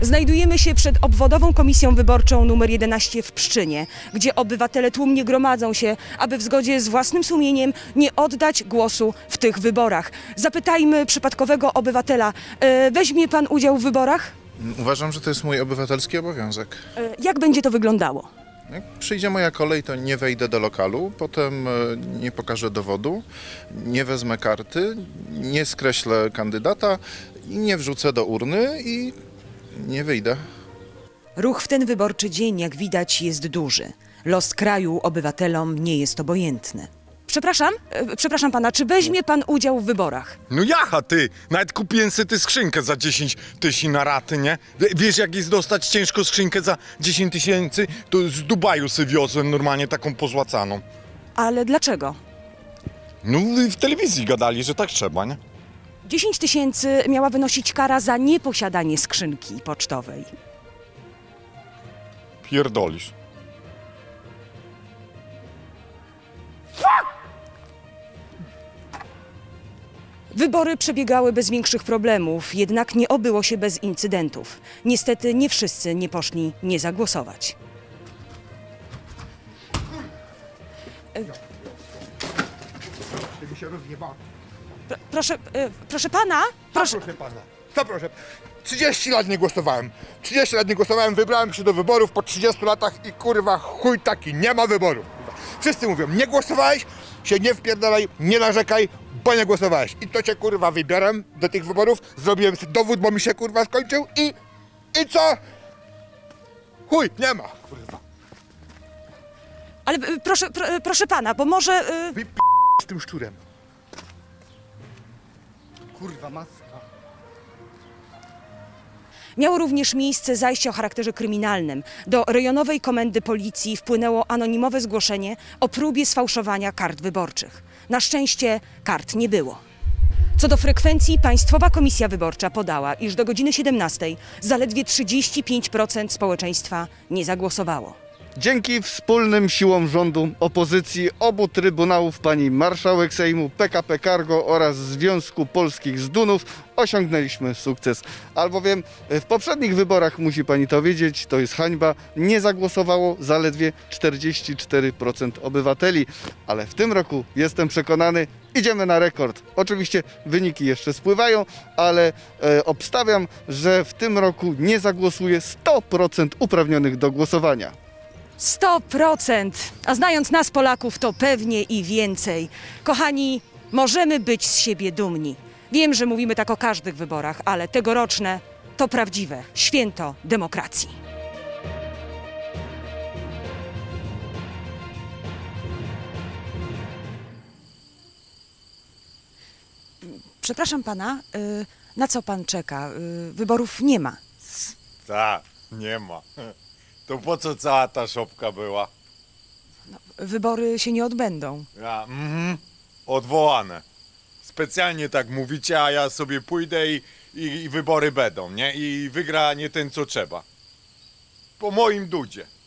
Znajdujemy się przed Obwodową Komisją Wyborczą nr 11 w Pszczynie, gdzie obywatele tłumnie gromadzą się, aby w zgodzie z własnym sumieniem nie oddać głosu w tych wyborach. Zapytajmy przypadkowego obywatela, weźmie pan udział w wyborach? Uważam, że to jest mój obywatelski obowiązek. Jak będzie to wyglądało? Jak przyjdzie moja kolej, to nie wejdę do lokalu, potem nie pokażę dowodu, nie wezmę karty, nie skreślę kandydata i nie wrzucę do urny i nie wyjdę. Ruch w ten wyborczy dzień, jak widać, jest duży. Los kraju obywatelom nie jest obojętny. Przepraszam pana, czy weźmie pan udział w wyborach? No jaha ty! Nawet kupiłem sobie ty skrzynkę za 10 tysięcy na raty, nie? Wiesz, jak jest dostać ciężko skrzynkę za 10 tysięcy? To z Dubaju sobie wiozłem normalnie taką pozłacaną. Ale dlaczego? No w telewizji gadali, że tak trzeba, nie? 10 tysięcy miała wynosić kara za nieposiadanie skrzynki pocztowej. Pierdolisz. Wybory przebiegały bez większych problemów, jednak nie obyło się bez incydentów. Niestety nie wszyscy nie poszli nie zagłosować. Proszę pana? Proszę pana. To proszę. 30 lat nie głosowałem. 30 lat nie głosowałem, wybrałem się do wyborów po 30 latach i kurwa chuj taki, nie ma wyborów. Wszyscy mówią, nie głosowałeś, się nie wpierdalaj, nie narzekaj, bo nie głosowałeś. I to cię kurwa wybieram do tych wyborów, zrobiłem sobie dowód, bo mi się kurwa skończył i co? Chuj, nie ma kurwa. Ale proszę pana, bo może... Wyp... z tym szczurem. Kurwa maska. Miało również miejsce zajście o charakterze kryminalnym. Do rejonowej komendy policji wpłynęło anonimowe zgłoszenie o próbie sfałszowania kart wyborczych. Na szczęście kart nie było. Co do frekwencji, Państwowa Komisja Wyborcza podała, iż do godziny 17 zaledwie 35% społeczeństwa nie zagłosowało. Dzięki wspólnym siłom rządu, opozycji, obu trybunałów pani marszałek Sejmu, PKP Cargo oraz Związku Polskich Zdunów osiągnęliśmy sukces. Albowiem w poprzednich wyborach, musi pani to wiedzieć, to jest hańba, nie zagłosowało zaledwie 44% obywateli. Ale w tym roku jestem przekonany, idziemy na rekord. Oczywiście wyniki jeszcze spływają, ale obstawiam, że w tym roku nie zagłosuje 100% uprawnionych do głosowania. 100%, a znając nas Polaków, to pewnie i więcej. Kochani, możemy być z siebie dumni. Wiem, że mówimy tak o każdych wyborach, ale tegoroczne to prawdziwe święto demokracji. Przepraszam pana, na co pan czeka? Wyborów nie ma. Tak, nie ma. To po co cała ta szopka była? No, wybory się nie odbędą. Ja, odwołane. Specjalnie tak mówicie, a ja sobie pójdę i wybory będą, nie? I wygra nie ten, co trzeba. Po moim dudzie.